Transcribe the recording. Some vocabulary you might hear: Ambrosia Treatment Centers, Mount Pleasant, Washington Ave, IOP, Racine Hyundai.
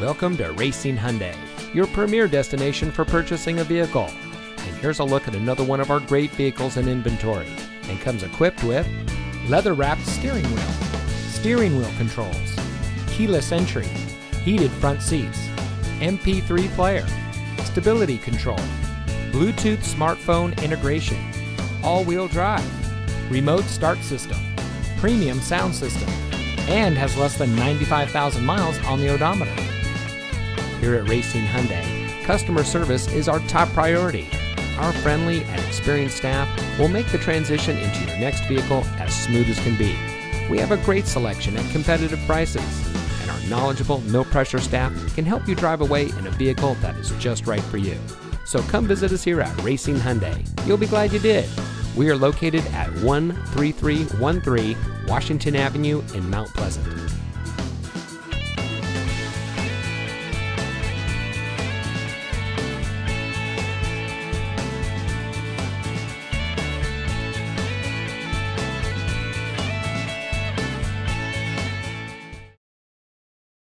Welcome to Racine Hyundai, your premier destination for purchasing a vehicle. And here's a look at another one of our great vehicles in inventory, and comes equipped with leather-wrapped steering wheel controls, keyless entry, heated front seats, MP3 player, stability control, Bluetooth smartphone integration, all-wheel drive, remote start system, premium sound system, and has less than 95,000 miles on the odometer. Here at Racine Hyundai, customer service is our top priority. Our friendly and experienced staff will make the transition into your next vehicle as smooth as can be. We have a great selection at competitive prices, and our knowledgeable, no-pressure staff can help you drive away in a vehicle that is just right for you. So come visit us here at Racine Hyundai. You'll be glad you did. We are located at 13313 Washington Avenue in Mount Pleasant.